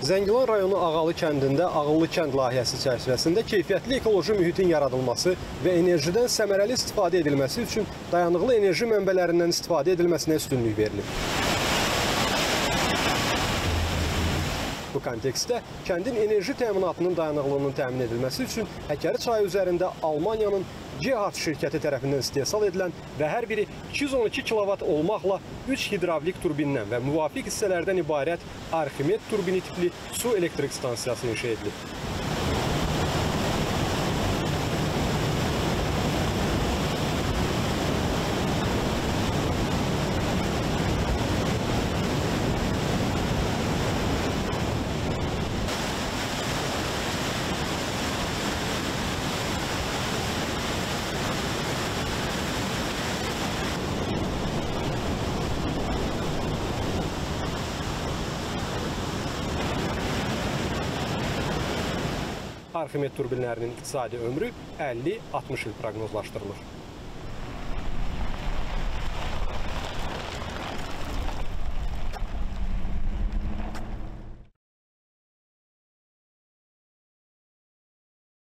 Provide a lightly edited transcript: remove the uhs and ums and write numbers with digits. Zəngilan rayonu Ağalı kəndində Ağıllı kənd layihəsi çərçivəsində keyfiyyətli ekoloji mühitin yaradılması və enerjidən səmərəli istifadə edilməsi üçün dayanıqlı enerji mənbələrindən istifadə edilməsinə üstünlük verilib. Bu kontekstdə kəndin enerji təminatının dayanıqlılığının təmin edilməsi üçün Həkariçay üzərində Almaniyanın C-Haz şirkəti tərəfindən istehsal edilən və hər biri 212 kilovat olmaqla 3 hidravlik turbinlə və müvafiq hissələrdən ibarət Arximed turbini tipli su elektrik stansiyası inşa edilib. Arximed turbinlərinin iqtisadi ömrü 50-60 il proqnozlaşdırılır.